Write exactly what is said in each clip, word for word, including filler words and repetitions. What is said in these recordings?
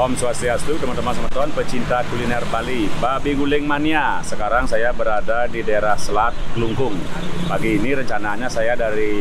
Om Swastiastu, teman-teman teman-teman pecinta kuliner Bali, Babi Guling Mania. Sekarang saya berada di daerah Selat, Klungkung. Pagi ini rencananya saya dari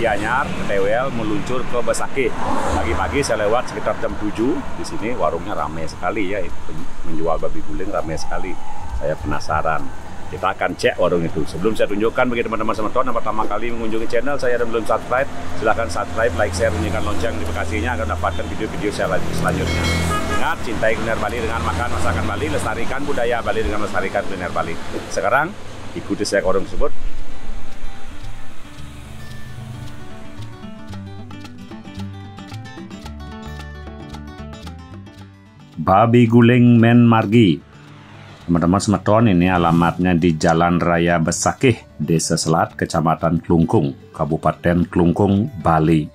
Gianyar, T W L, meluncur ke Besakih. Pagi-pagi saya lewat sekitar jam tujuh. Di sini warungnya ramai sekali ya, menjual babi guling ramai sekali. Saya penasaran. Kita akan cek warung itu. Sebelum saya tunjukkan bagi teman-teman semeton yang pertama kali mengunjungi channel saya dan belum subscribe, silahkan subscribe, like, share, bunyikan lonceng notifikasinya agar mendapatkan video-video saya selanjutnya. Ingat, cintai kuliner Bali dengan makan masakan Bali, lestarikan budaya Bali dengan lestarikan kuliner Bali. Sekarang ikuti saya ke warung tersebut. Babi Guling Men Margi. Teman-teman semeton, ini alamatnya di Jalan Raya Besakih, Desa Selat, Kecamatan Klungkung, Kabupaten Klungkung, Bali.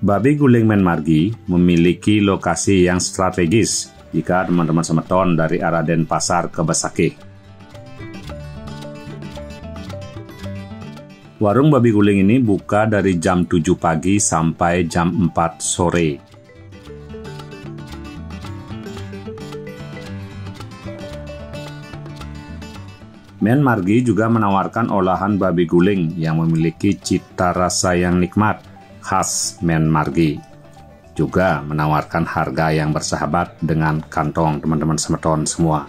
Babi Guling Men Margi memiliki lokasi yang strategis jika teman-teman semeton dari arah Denpasar ke Besakih. Warung Babi Guling ini buka dari jam tujuh pagi sampai jam empat sore. Men Margi juga menawarkan olahan babi guling yang memiliki cita rasa yang nikmat khas Men Margi. Juga menawarkan harga yang bersahabat dengan kantong teman-teman semeton semua.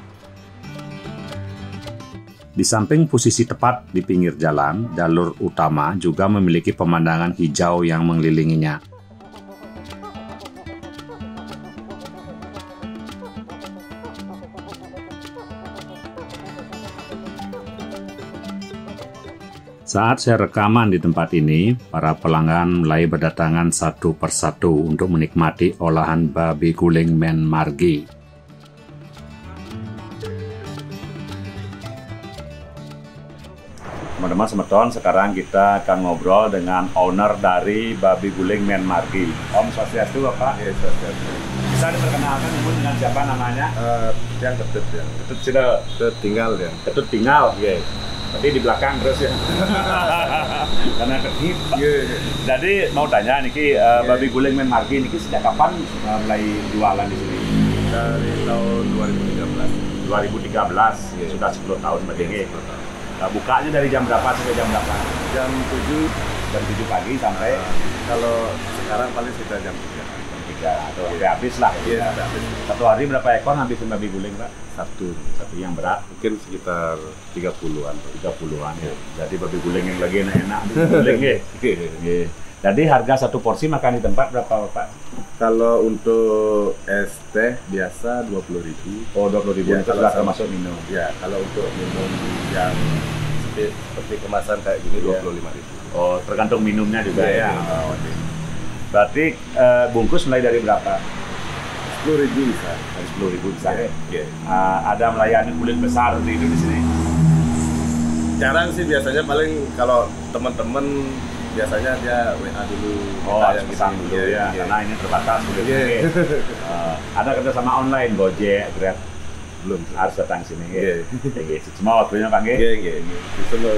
Di samping posisi tepat di pinggir jalan, jalur utama juga memiliki pemandangan hijau yang mengelilinginya. Saat saya rekaman di tempat ini, para pelanggan mulai berdatangan satu persatu untuk menikmati olahan babi guling Men Margi. Teman-teman semeton, sekarang kita akan ngobrol dengan owner dari Babi Guling Men Margi. Om Swastiastu, Bapak. Iya, Swastiastu. Bisa diperkenalkan Ibu dengan siapa namanya? Uh, yang Ketut, ya. Ketut sudah. Ketut Tinggal, ya. Ketut Tinggal, ya. Yeah. Tadi di belakang terus ya. Karena ketip. Yeah. Jadi mau tanya niki uh, yeah. Babi Guling Men Margi niki sejak kapan uh, mulai jualan di sini? Dari tahun dua ribu tiga belas. dua ribu tiga belas yeah. Sudah sepuluh tahun begini. Yeah, nah, bukanya dari jam berapa sampai jam berapa? jam tujuh, jam tujuh pagi sampai uh, kalau sekarang paling sekitar jam tiga. Atau yeah. habis lah yeah. Satu hari berapa ekor habisin babi guling, Pak? Satu, satu yang berat mungkin sekitar tiga puluhan tiga puluhan yeah. Ya. Jadi babi guling yang lagi enak-enak guling ya. Yeah. Jadi harga satu porsi makan di tempat berapa, Pak? Kalau untuk es teh biasa dua puluh ribu. Oh, dua puluh ribu ya, kalau termasuk minum. Ya, kalau untuk minum yang seperti, seperti kemasan kayak gini yeah. dua puluh lima ribu. Oh, tergantung minumnya juga yeah. ya. Oh, okay. Berarti uh, bungkus mulai dari berapa? sepuluh ribu bisa. sepuluh ribu bisa ya? Yeah. Uh, ada melayani kulit besar di sini? Jarang sih, biasanya paling kalau teman-teman biasanya dia W A dulu. Oh, harus pisang dulu ya, yeah. karena ini terbatas kulit. Yeah. Uh, ada kerjasama online, Gojek, Grab? Belum. Harus datang sini. Yeah. Yeah. Semua waktunya panggil? Iya, iya. Itu loh.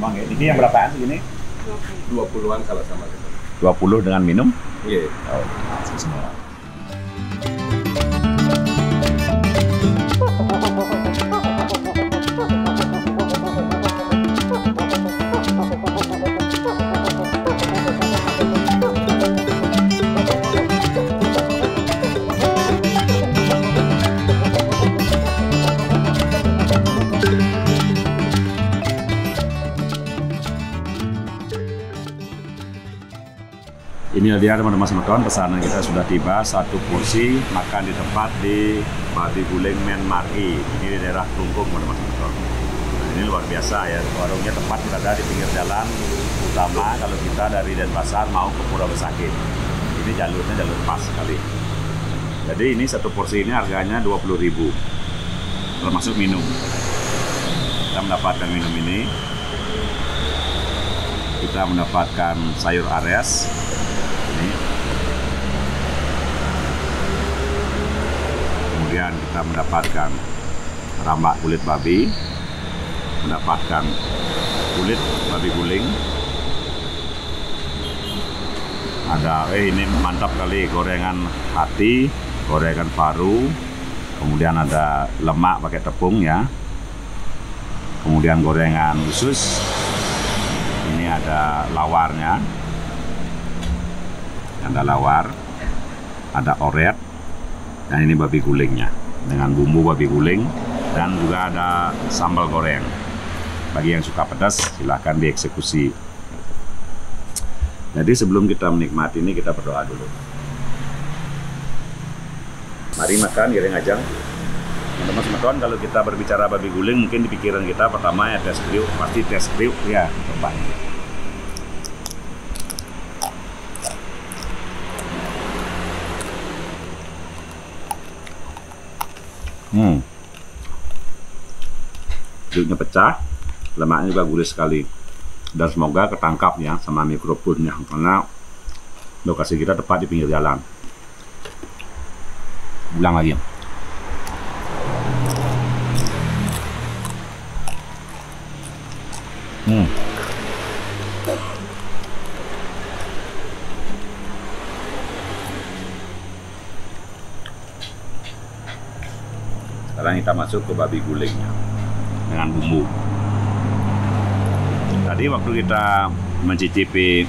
Emang ya, ini yang berapaan sih ini? dua puluhan kalau sama kita. dua puluh dengan minum? Iya. Yeah. Oh, semua. Ini dia teman-teman semeton, pesanan kita sudah tiba, satu porsi makan di tempat di Babi Guling Men Margi. Ini di daerah Klungkung teman-teman semeton. Nah, ini luar biasa ya, warungnya tempat berada di pinggir jalan utama kalau kita dari Denpasar mau ke Pura Besakih. Ini jalurnya jalur pas sekali. Jadi ini satu porsi ini harganya dua puluh ribu termasuk minum. Kita mendapatkan minum ini, kita mendapatkan sayur ares. Kemudian kita mendapatkan rambak kulit babi, mendapatkan kulit babi guling. Ada, eh ini mantap kali, gorengan hati, gorengan paru, kemudian ada lemak pakai tepung ya, kemudian gorengan usus. Ini ada lawarnya, ada lawar, ada oret. Dan ini babi gulingnya dengan bumbu babi guling dan juga ada sambal goreng. Bagi yang suka pedas silahkan dieksekusi. Jadi sebelum kita menikmati ini kita berdoa dulu. Mari makan giring ajang. Teman-teman, kalau kita berbicara babi guling mungkin di pikiran kita pertama ya tes kriuk, pasti tes kriuk ya, coba. Hmm, kulitnya pecah, lemaknya juga gurih sekali. Dan semoga ketangkap ya sama mikrofonnya, karena lokasi kita tepat di pinggir jalan. Ulang lagi. Hmm. Sekarang kita masuk ke babi gulingnya dengan bumbu. Tadi waktu kita mencicipi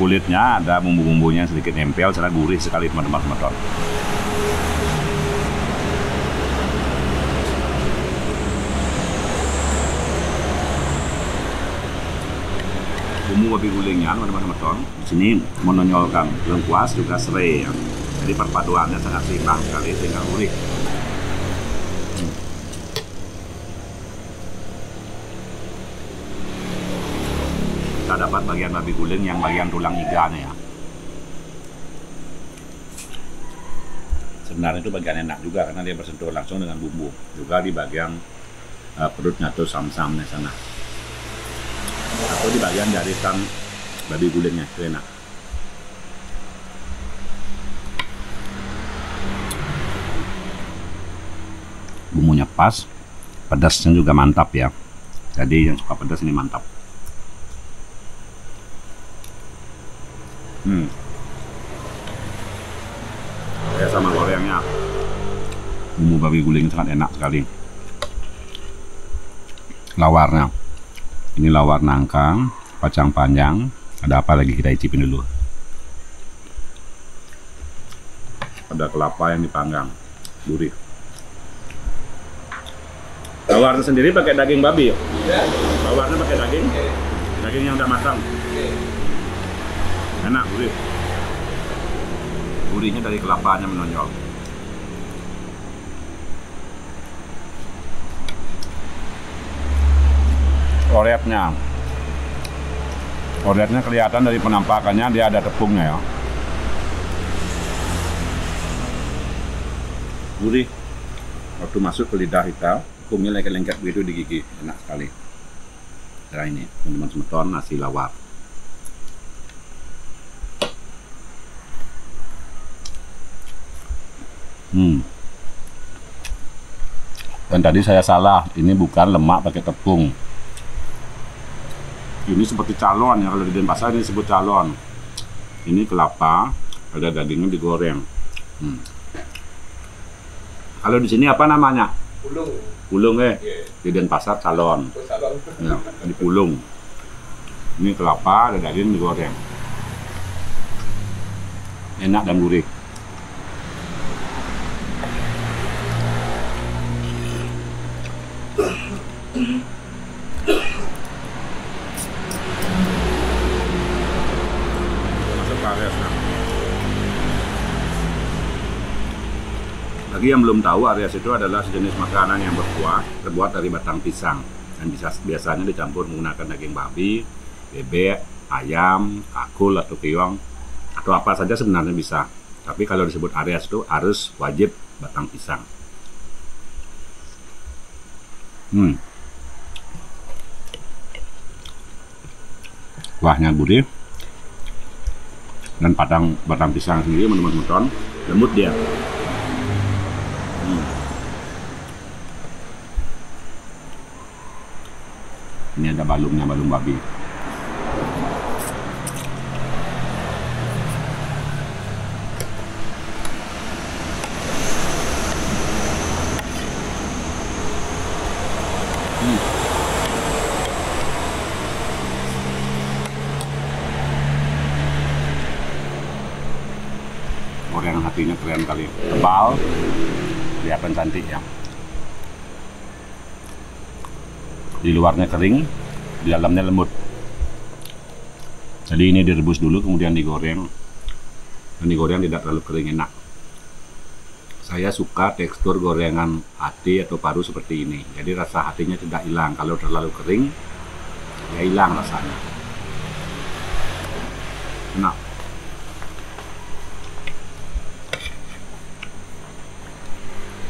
kulitnya ada bumbu-bumbunya sedikit nempel, secara gurih sekali teman-teman. Bumbu babi gulingnya teman-teman di sini menonjolkan lengkuas juga serai ya. Jadi perpaduannya sangat seimbang sekali sehingga gurih. Kita dapat bagian babi guling yang bagian tulang iganya ya. Sebenarnya itu bagian enak juga karena dia bersentuh langsung dengan bumbu. Juga di bagian uh, perutnya tuh sam-samnya sana. Atau di bagian jaritan babi gulingnya itu enak. Bumbunya pas, pedasnya juga mantap ya. Jadi yang suka pedas ini mantap. Hmm. Ya sama gorengnya, bumbu babi guling sangat enak sekali. Lawarnya, ini lawar nangka, kacang panjang. Ada apa lagi kita icipin dulu? Ada kelapa yang dipanggang, gurih. Lawarnya sendiri pakai daging babi. Lawarnya pakai daging, daging yang udah matang. Enak, gurih. Gurihnya dari kelapanya menonjol. Oretnya, oretnya kelihatan dari penampakannya dia ada tepungnya ya. Gurih. Waktu masuk ke lidah kita, tepungnya lengket-lengket begitu di gigi, enak sekali. Cara ini, teman-teman semeton, nasi lawar. Hmm. Dan tadi saya salah, ini bukan lemak pakai tepung. Ini seperti calon ya, kalau di Denpasar ini disebut calon. Ini kelapa, ada dagingnya digoreng. Hmm. Kalau di sini apa namanya? Pulung. Pulung eh, yeah. Di Denpasar calon. Oh, calon. Ya, di pulung. Ini kelapa, ada daging digoreng. Enak dan gurih. Bagi yang belum tahu, areas itu adalah sejenis makanan yang berkuah, terbuat dari batang pisang, dan bisa, biasanya dicampur menggunakan daging babi, bebek, ayam, kakul, atau keong, atau apa saja sebenarnya bisa. Tapi kalau disebut areas itu harus wajib batang pisang. Hmm. Kuahnya gurih, dan batang batang pisang sendiri teman-teman, lembut dia. Ini ada balungnya, balung babi. Hmm. Gorengan hatinya keren kali, tebal, kelihatan cantik ya. Di luarnya kering, di dalamnya lembut. Jadi ini direbus dulu, kemudian digoreng. Dan digoreng tidak terlalu kering, enak. Saya suka tekstur gorengan hati atau paru seperti ini. Jadi rasa hatinya tidak hilang. Kalau terlalu kering, ya hilang rasanya. Enak.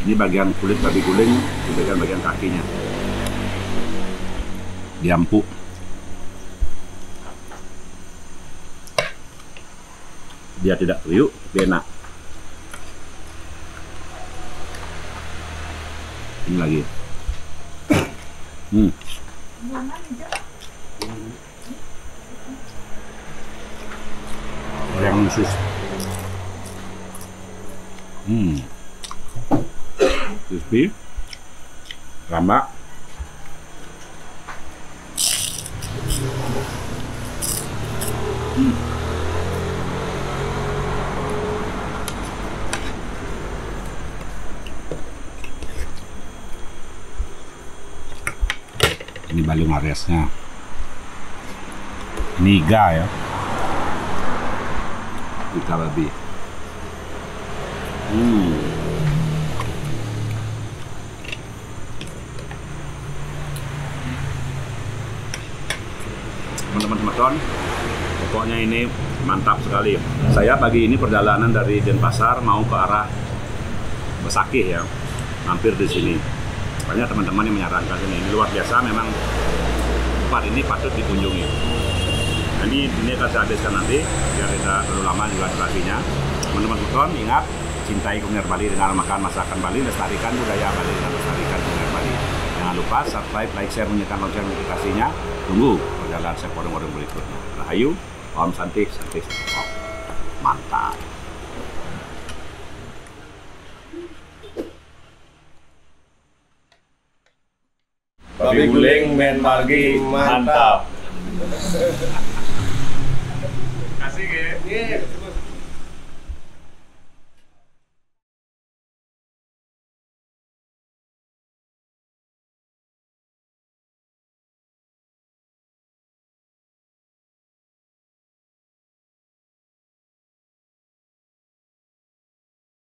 Ini bagian kulit babi guling, di bagian-bagian kakinya. Diampuk. Dia tidak kriuk, dia enak. Ini lagi. Hmm. Yang khusus. Hmm. Crispy. Rambak. Hmm. Ini balung aresnya. Ini iga ya. Iga babi. Hmm. Teman-teman, pokoknya ini mantap sekali. Saya pagi ini perjalanan dari Denpasar mau ke arah Besakih ya, hampir di sini. Banyak teman-teman yang menyarankan ini, ini luar biasa, memang tempat ini patut dikunjungi. Ini ini akan saya habiskan nanti, biar tidak terlalu lama juga durasinya. Teman-teman, ingat, cintai kuliner Bali dengan makan masakan Bali, lestarikan budaya Bali dengan lestarikan kuliner Bali. Jangan lupa subscribe, like, share, menyalakan lonceng notifikasinya. Tunggu perjalanan saya warung-warung berikutnya. Rahayu. Om Santi, Santi, Santi. Mantap. Babi guling Men Margi, mantap. Kasih ya.